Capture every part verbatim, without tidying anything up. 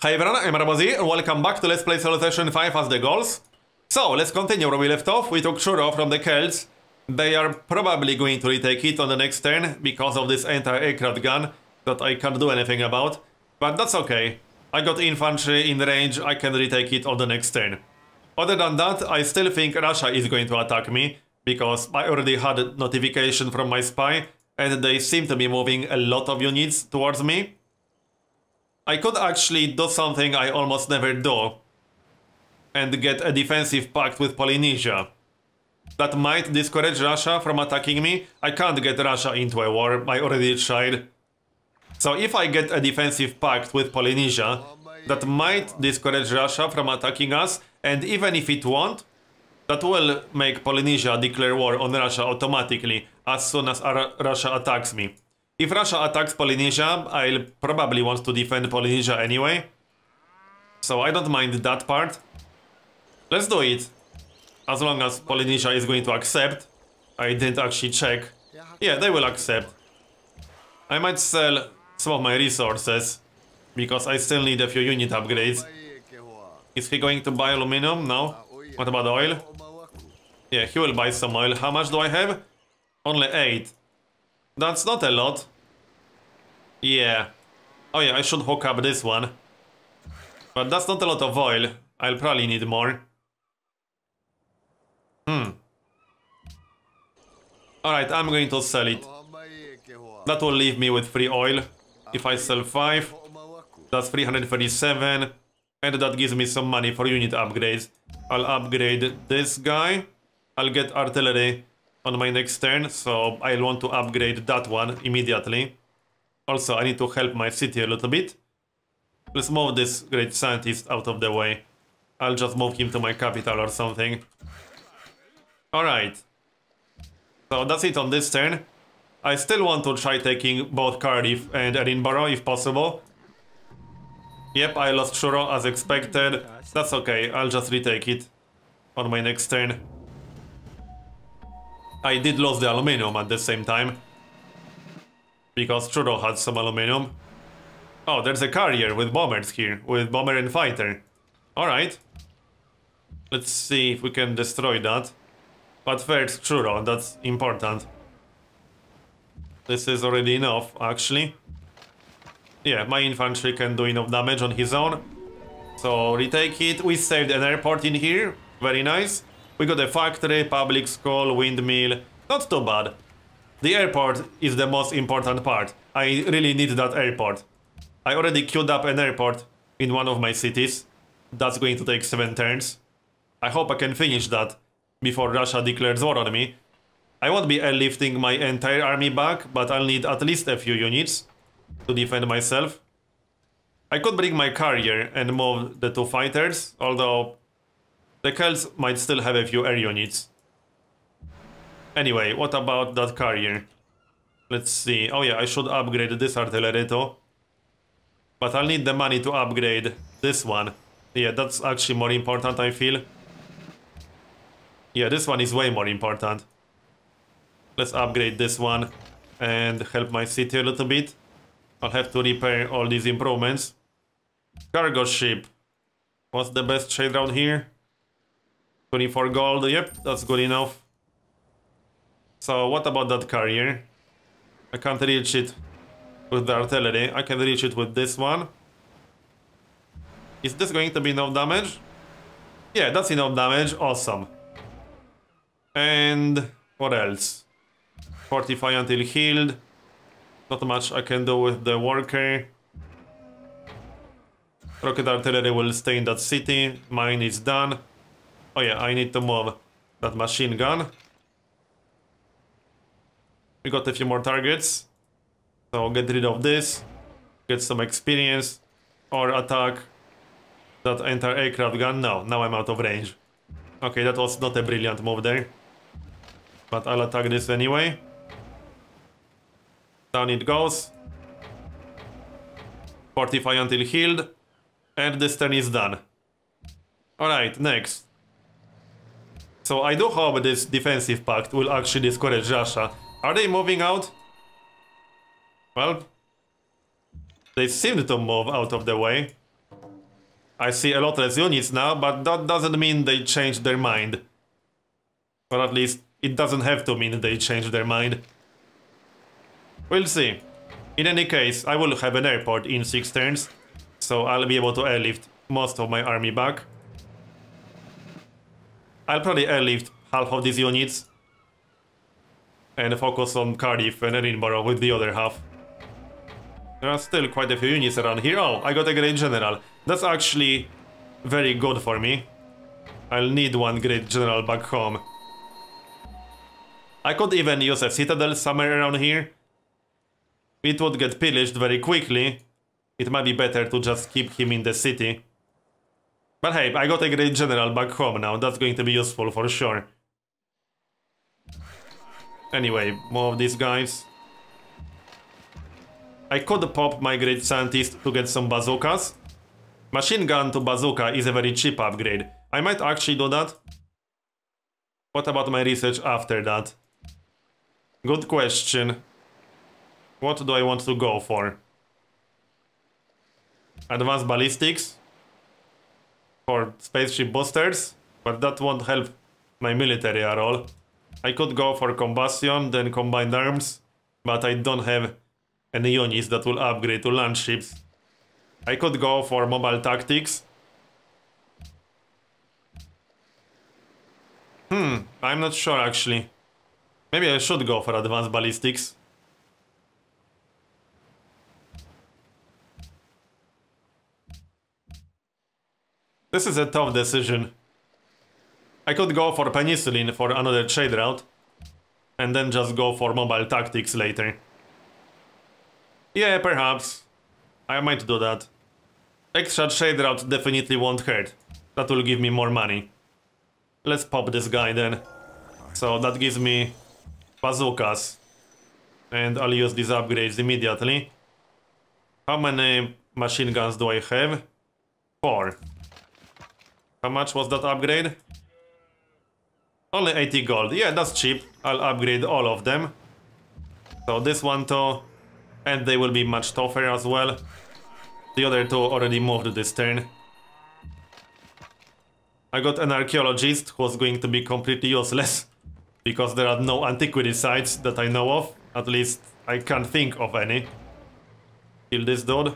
Hi everyone, I'm Ramozi, and welcome back to Let's Play Salutations five as the goals. So, let's continue where we left off. We took Truro from the Celts. They are probably going to retake it on the next turn because of this anti-aircraft gun that I can't do anything about. But that's okay. I got infantry in range, I can retake it on the next turn. Other than that, I still think Russia is going to attack me, because I already had a notification from my spy, and they seem to be moving a lot of units towards me. I could actually do something I almost never do and get a defensive pact with Polynesia. That might discourage Russia from attacking me. I can't get Russia into a war, I already tried. So if I get a defensive pact with Polynesia, that might discourage Russia from attacking us, and even if it won't, that will make Polynesia declare war on Russia automatically as soon as Russia attacks me. If Russia attacks Polynesia, I'll probably want to defend Polynesia anyway. So I don't mind that part. Let's do it. As long as Polynesia is going to accept. I didn't actually check. Yeah, they will accept. I might sell some of my resources, because I still need a few unit upgrades. Is he going to buy aluminum? No. What about oil? Yeah, he will buy some oil. How much do I have? Only eight. That's not a lot. Yeah. Oh yeah, I should hook up this one. But that's not a lot of oil. I'll probably need more. Hmm. Alright, I'm going to sell it. That will leave me with free oil. If I sell five, that's three hundred thirty-seven. And that gives me some money for unit upgrades. I'll upgrade this guy. I'll get artillery on my next turn, so I'll want to upgrade that one immediately. Also, I need to help my city a little bit. Let's move this great scientist out of the way. I'll just move him to my capital or something. Alright. So that's it on this turn. I still want to try taking both Cardiff and Edinburgh if possible. Yep, I lost Truro as expected. That's okay, I'll just retake it on my next turn. I did lose the aluminum at the same time, because Truro had some aluminum. Oh, there's a carrier with bombers here, with bomber and fighter. Alright. Let's see if we can destroy that. But first, Truro, that's important. This is already enough, actually. Yeah, my infantry can do enough damage on his own. So, retake it. We saved an airport in here. Very nice. We got a factory, public school, windmill. Not too bad. The airport is the most important part. I really need that airport. I already queued up an airport in one of my cities. That's going to take seven turns. I hope I can finish that before Russia declares war on me. I won't be airlifting my entire army back, but I'll need at least a few units to defend myself. I could bring my carrier and move the two fighters, although the Celts might still have a few air units. Anyway, what about that carrier? Let's see. Oh yeah, I should upgrade this artillery too. But I'll need the money to upgrade this one. Yeah, that's actually more important, I feel. Yeah, this one is way more important. Let's upgrade this one and help my city a little bit. I'll have to repair all these improvements. Cargo ship. What's the best trade round here? twenty-four gold, yep, that's good enough. So, what about that carrier? I can't reach it with the artillery. I can reach it with this one. Is this going to be enough damage? Yeah, that's enough damage. Awesome. And what else? Fortify until healed. Not much I can do with the worker. Rocket artillery will stay in that city. Mine is done. Oh yeah, I need to move that machine gun. We got a few more targets. So get rid of this. Get some experience. Or attack that anti-aircraft gun. No, now I'm out of range. Okay, that was not a brilliant move there. But I'll attack this anyway. Down it goes. Fortify until healed. And this turn is done. Alright, next. So I do hope this defensive pact will actually discourage Russia. Are they moving out? Well, they seemed to move out of the way. I see a lot less units now, but that doesn't mean they changed their mind. Or at least, it doesn't have to mean they changed their mind. We'll see. In any case, I will have an airport in six turns, so I'll be able to airlift most of my army back. I'll probably airlift half of these units and focus on Cardiff and Edinburgh with the other half. There are still quite a few units around here. Oh, I got a great general. That's actually very good for me. I'll need one great general back home. I could even use a citadel somewhere around here. It would get pillaged very quickly. It might be better to just keep him in the city. But hey, I got a great general back home now. That's going to be useful for sure. Anyway, more of these guys. I could pop my great scientist to get some bazookas. Machine gun to bazooka is a very cheap upgrade. I might actually do that. What about my research after that? Good question. What do I want to go for? Advanced ballistics? For spaceship boosters? But that won't help my military at all. I could go for combustion, then combined arms, but I don't have any units that will upgrade to land ships. I could go for mobile tactics. Hmm, I'm not sure actually. Maybe I should go for advanced ballistics. This is a tough decision. I could go for penicillin for another trade route, and then just go for mobile tactics later. Yeah, perhaps. I might do that. Extra trade route definitely won't hurt. That will give me more money. Let's pop this guy then. So that gives me bazookas. And I'll use these upgrades immediately. How many machine guns do I have? Four. How much was that upgrade? Only eighty gold. Yeah, that's cheap. I'll upgrade all of them. So this one too. And they will be much tougher as well. The other two already moved this turn. I got an archaeologist who's going to be completely useless. Because there are no antiquity sites that I know of. At least I can't think of any. Kill this dude.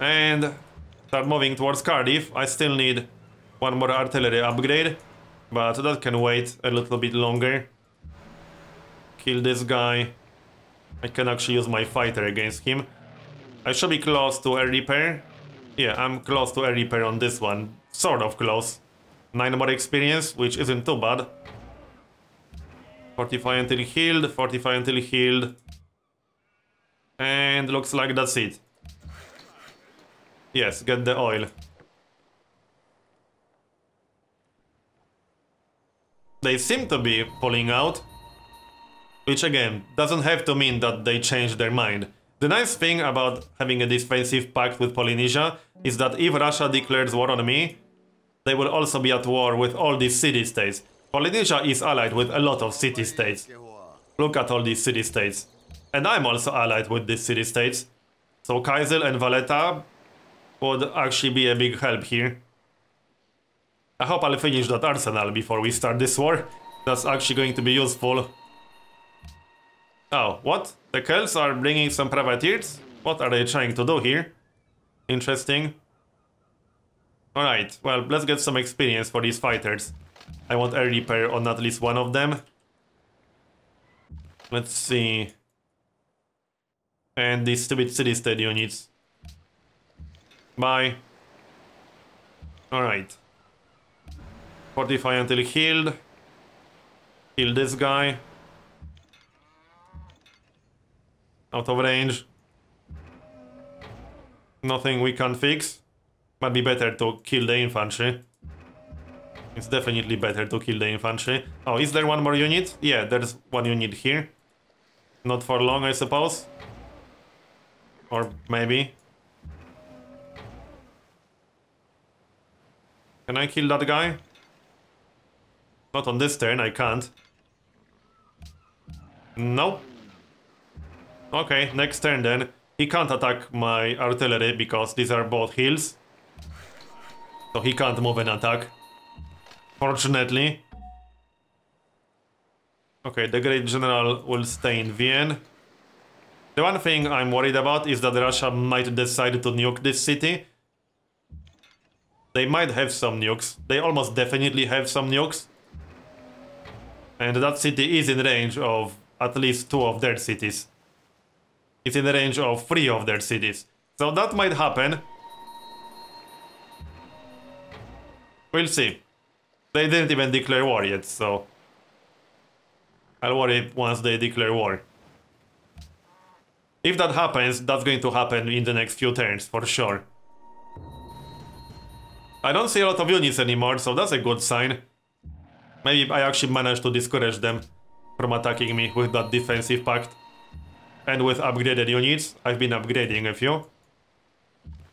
And... start moving towards Cardiff. I still need one more artillery upgrade, but that can wait a little bit longer. Kill this guy. I can actually use my fighter against him. I should be close to a repair. Yeah, I'm close to a repair on this one. Sort of close. Nine more experience, which isn't too bad. Fortify until healed, fortify until healed. And looks like that's it. Yes, get the oil. They seem to be pulling out. Which again, doesn't have to mean that they changed their mind. The nice thing about having a defensive pact with Polynesia is that if Russia declares war on me, they will also be at war with all these city-states. Polynesia is allied with a lot of city-states. Look at all these city-states. And I'm also allied with these city-states. So Kaisel and Valletta would actually be a big help here. I hope I'll finish that arsenal before we start this war. That's actually going to be useful. Oh, what? The Celts are bringing some privateers? What are they trying to do here? Interesting. Alright, well, let's get some experience for these fighters. I want a repair on at least one of them. Let's see. And these stupid city-state units. Bye. Alright. Fortify until healed. Kill this guy. Out of range. Nothing we can fix. Might be better to kill the infantry. It's definitely better to kill the infantry. Oh, is there one more unit? Yeah, there's one unit here. Not for long, I suppose. Or maybe. Can I kill that guy? Not on this turn, I can't. Nope. Okay, next turn then. He can't attack my artillery because these are both heals. So he can't move and attack. Fortunately. Okay, the Great General will stay in Vienna. The one thing I'm worried about is that Russia might decide to nuke this city. They might have some nukes. They almost definitely have some nukes. And that city is in range of at least two of their cities. It's in the range of three of their cities. So that might happen. We'll see. They didn't even declare war yet, so... I'll worry once they declare war. If that happens, that's going to happen in the next few turns, for sure. I don't see a lot of units anymore, so that's a good sign. Maybe I actually managed to discourage them from attacking me with that defensive pact. And with upgraded units, I've been upgrading a few.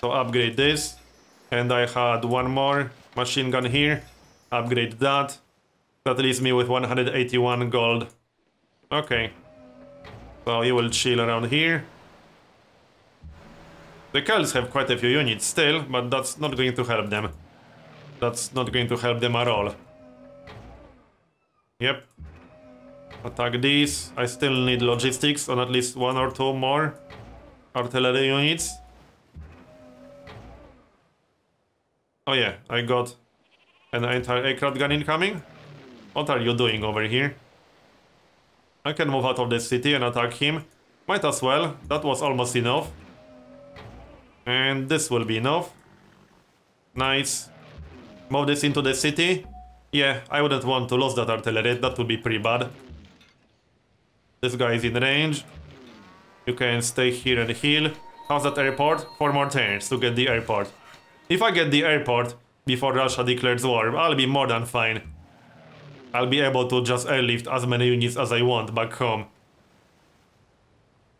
So upgrade this. And I had one more machine gun here. Upgrade that. That leaves me with one hundred eighty-one gold. Okay. So you will chill around here. The Celts have quite a few units still, but that's not going to help them. That's not going to help them at all. Yep. Attack these. I still need logistics on at least one or two more artillery units. Oh yeah, I got an anti-aircraft gun incoming. What are you doing over here? I can move out of the city and attack him. Might as well. That was almost enough. And this will be enough. Nice. Move this into the city. Yeah, I wouldn't want to lose that artillery, that would be pretty bad. This guy is in range. You can stay here and heal. How's that airport? Four more turns to get the airport. If I get the airport before Russia declares war, I'll be more than fine. I'll be able to just airlift as many units as I want back home.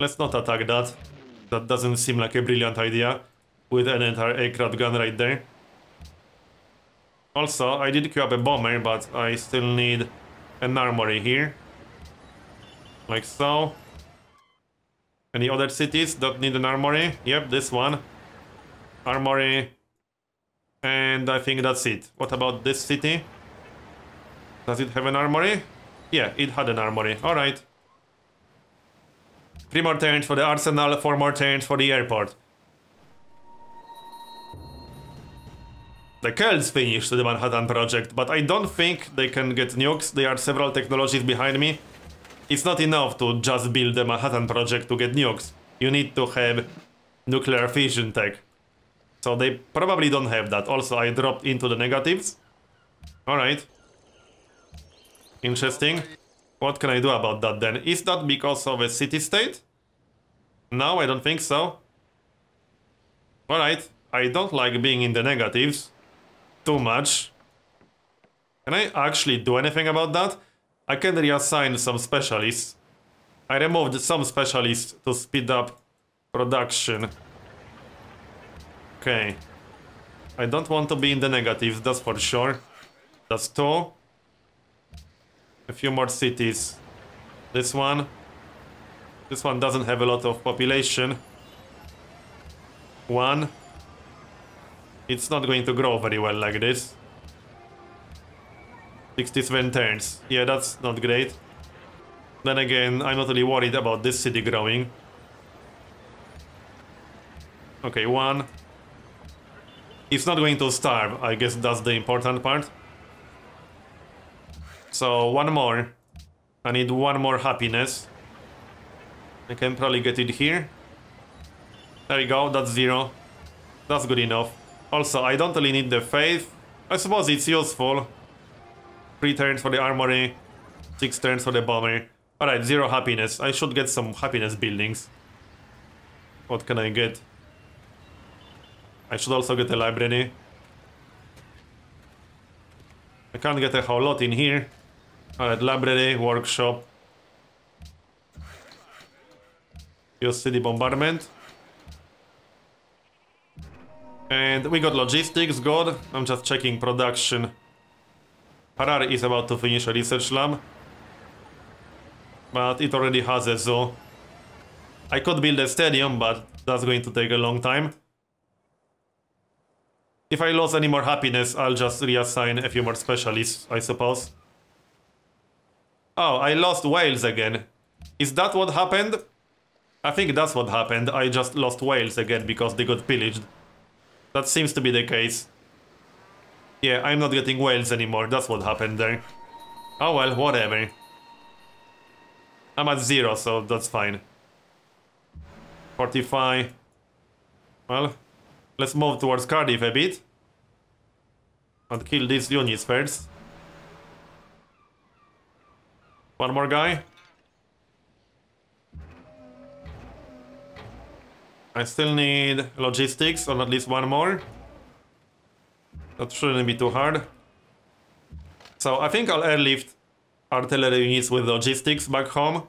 Let's not attack that. That doesn't seem like a brilliant idea, with an entire aircraft gun right there. Also, I did queue up a bomber, but I still need an armory here. Like so. Any other cities that need an armory? Yep, this one. Armory. And I think that's it. What about this city? Does it have an armory? Yeah, it had an armory. Alright. Three more turns for the arsenal, four more turns for the airport. The Celts finished the Manhattan Project, but I don't think they can get nukes. There are several technologies behind me. It's not enough to just build the Manhattan Project to get nukes. You need to have nuclear fission tech. So they probably don't have that. Also, I dropped into the negatives. Alright. Interesting. What can I do about that then? Is that because of a city-state? No, I don't think so. Alright. I don't like being in the negatives. Too much. Can I actually do anything about that? I can reassign some specialists. I removed some specialists to speed up production. Okay. I don't want to be in the negatives, that's for sure. That's two. A few more cities. This one. This one doesn't have a lot of population. One. It's not going to grow very well like this. sixty-seven turns. Yeah, that's not great. Then again, I'm not really worried about this city growing. Okay, one. It's not going to starve. I guess that's the important part. So, one more. I need one more happiness. I can probably get it here. There we go. That's zero. That's good enough. Also, I don't really need the faith. I suppose it's useful. Three turns for the armory. Six turns for the bomber. Alright, zero happiness. I should get some happiness buildings. What can I get? I should also get a library. I can't get a whole lot in here. Alright, library, workshop. Use city bombardment. And we got logistics, good. I'm just checking production. Harar is about to finish a research lab. But it already has a zoo. I could build a stadium, but that's going to take a long time. If I lose any more happiness, I'll just reassign a few more specialists, I suppose. Oh, I lost Wales again. Is that what happened? I think that's what happened. I just lost Wales again because they got pillaged. That seems to be the case. Yeah, I'm not getting Wales anymore. That's what happened there. Oh well, whatever. I'm at zero, so that's fine. forty-five. Well, let's move towards Cardiff a bit. And kill these units first. One more guy. I still need logistics, or at least one more. That shouldn't be too hard. So I think I'll airlift artillery units with logistics back home.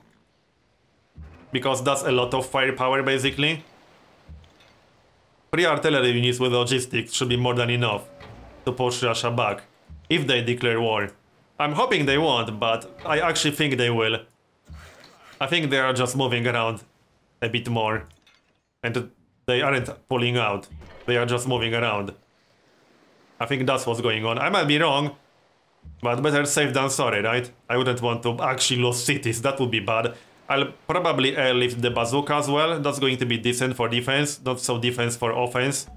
Because that's a lot of firepower, basically. Three artillery units with logistics should be more than enough to push Russia back, if they declare war. I'm hoping they won't, but I actually think they will. I think they are just moving around a bit more. And they aren't pulling out, they are just moving around. I think that's what's going on. I might be wrong, but better safe than sorry, right? I wouldn't want to actually lose cities, that would be bad. I'll probably airlift the bazooka as well. That's going to be decent for defense, not so defense for offense.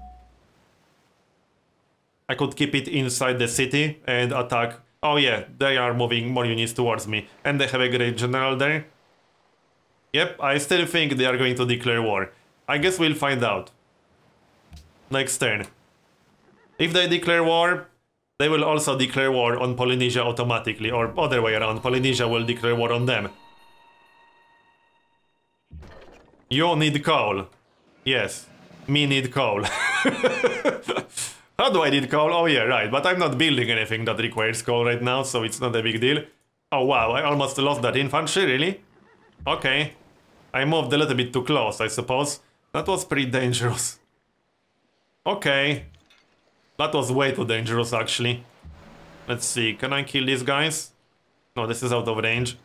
I could keep it inside the city and attack. Oh yeah, they are moving more units towards me. And they have a great general there. Yep, I still think they are going to declare war. I guess we'll find out. Next turn. If they declare war, they will also declare war on Polynesia automatically, or other way around, Polynesia will declare war on them. You need coal. Yes. Me need coal. How do I need coal? Oh yeah, right. But I'm not building anything that requires coal right now, so it's not a big deal. Oh wow, I almost lost that infantry, really? Okay. I moved a little bit too close, I suppose. That was pretty dangerous. Okay. That was way too dangerous, actually. Let's see, can I kill these guys? No, this is out of range.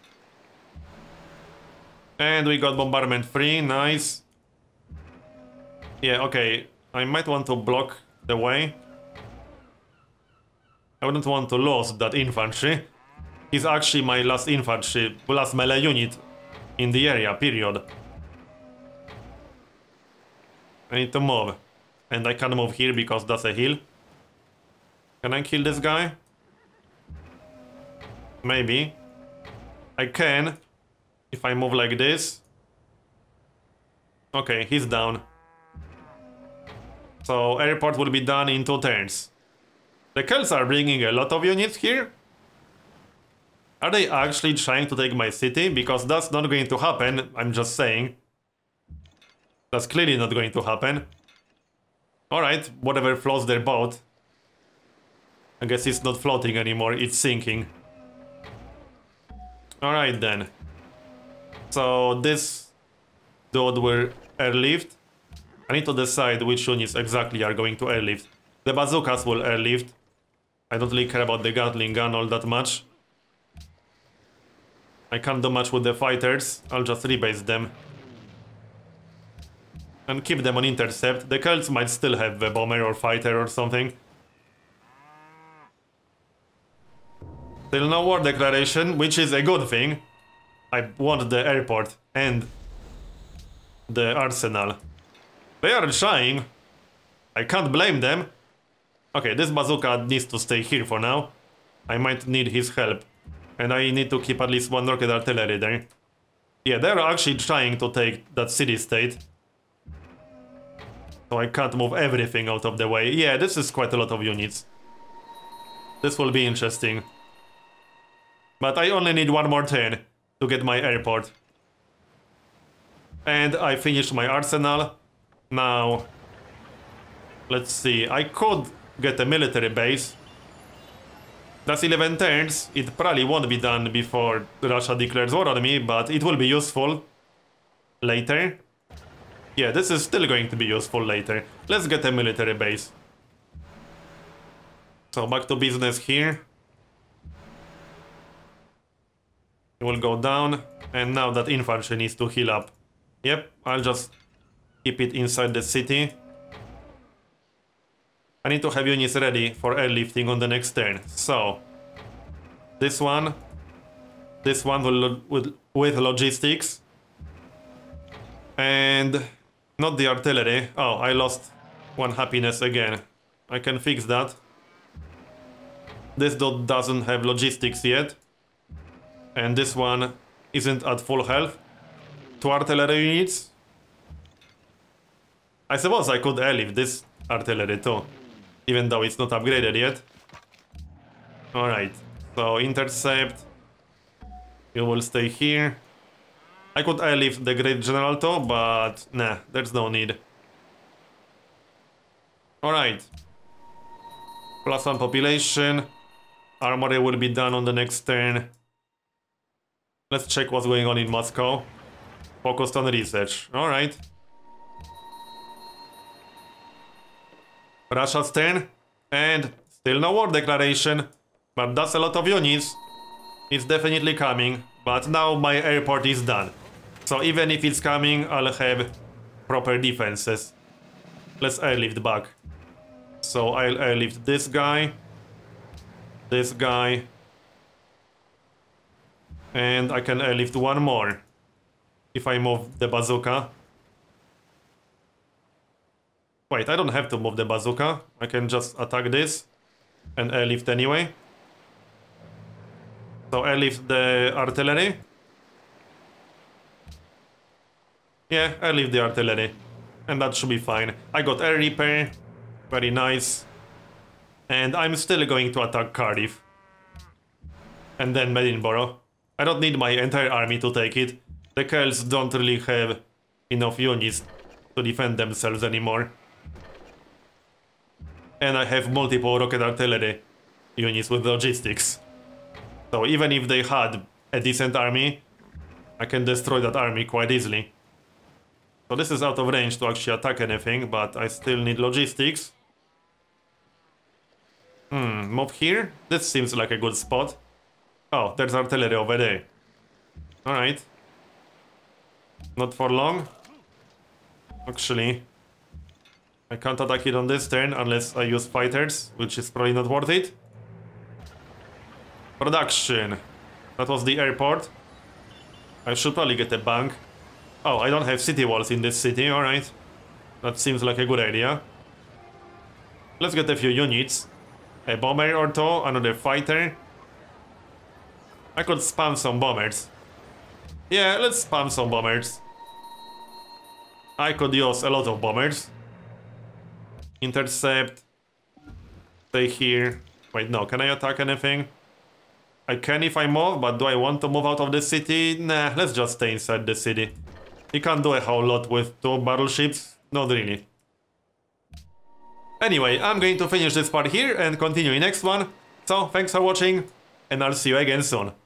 And we got bombardment free, nice. Yeah, okay. I might want to block the way. I wouldn't want to lose that infantry. He's actually my last infantry, last melee unit in the area, period. I need to move. And I can't move here because that's a hill. Can I kill this guy? Maybe. I can. If I move like this. Okay, he's down. So, airport will be done in two turns. The Celts are bringing a lot of units here. Are they actually trying to take my city? Because that's not going to happen, I'm just saying. That's clearly not going to happen. Alright, whatever floats their boat. I guess it's not floating anymore, it's sinking. Alright then. So this dude will airlift. I need to decide which units exactly are going to airlift. The bazookas will airlift. I don't really care about the Gatling gun all that much. I can't do much with the fighters, I'll just rebase them. And keep them on intercept. The Celts might still have a bomber or fighter or something. Still no war declaration, which is a good thing. I want the airport and the arsenal. They are trying. I can't blame them. Okay, this bazooka needs to stay here for now. I might need his help. And I need to keep at least one rocket artillery there. Yeah, they're actually trying to take that city-state. So I can't move everything out of the way. Yeah, this is quite a lot of units. This will be interesting. But I only need one more turn to get my airport. And I finished my arsenal. Now, let's see. I could get a military base. That's eleven turns. It probably won't be done before Russia declares war on me, but it will be useful later. Yeah, this is still going to be useful later. Let's get a military base. So back to business here. It will go down, and now that infantry needs to heal up. Yep, I'll just keep it inside the city. I need to have units ready for airlifting on the next turn. So this one, this one will, with, with logistics, and not the artillery. Oh, I lost one happiness again. I can fix that. This dot doesn't have logistics yet, and this one isn't at full health. Two artillery units. I suppose I could airlift this artillery too, even though it's not upgraded yet. Alright, so intercept. You will stay here. I could airlift the Great General too, but nah, there's no need. Alright. Plus one population. Armory will be done on the next turn. Let's check what's going on in Moscow. Focused on research. Alright. Russia's turn. And still no war declaration. But that's a lot of units. It's definitely coming. But now my airport is done. So even if it's coming, I'll have proper defenses. Let's airlift back. So I'll airlift this guy. This guy. And I can airlift one more. If I move the bazooka. Wait, I don't have to move the bazooka. I can just attack this and airlift anyway. So airlift the artillery. Yeah, airlift the artillery. And that should be fine. I got air repair. Very nice. And I'm still going to attack Cardiff. And then Edinburgh. I don't need my entire army to take it. The Celts don't really have enough units to defend themselves anymore. And I have multiple rocket artillery units with logistics. So even if they had a decent army, I can destroy that army quite easily. So this is out of range to actually attack anything, but I still need logistics. Hmm, move here? This seems like a good spot. Oh, there's artillery over there. Alright. Not for long. Actually, I can't attack it on this turn unless I use fighters, which is probably not worth it. Production. That was the airport. I should probably get a bank. Oh, I don't have city walls in this city, alright. That seems like a good idea. Let's get a few units. A bomber or two, another fighter. I could spam some bombers. Yeah, let's spam some bombers. I could use a lot of bombers. Intercept. Stay here. Wait, no, can I attack anything? I can if I move, but do I want to move out of the city? Nah, let's just stay inside the city. You can't do a whole lot with two battleships. Not really. Anyway, I'm going to finish this part here and continue in next one. So, thanks for watching, and I'll see you again soon.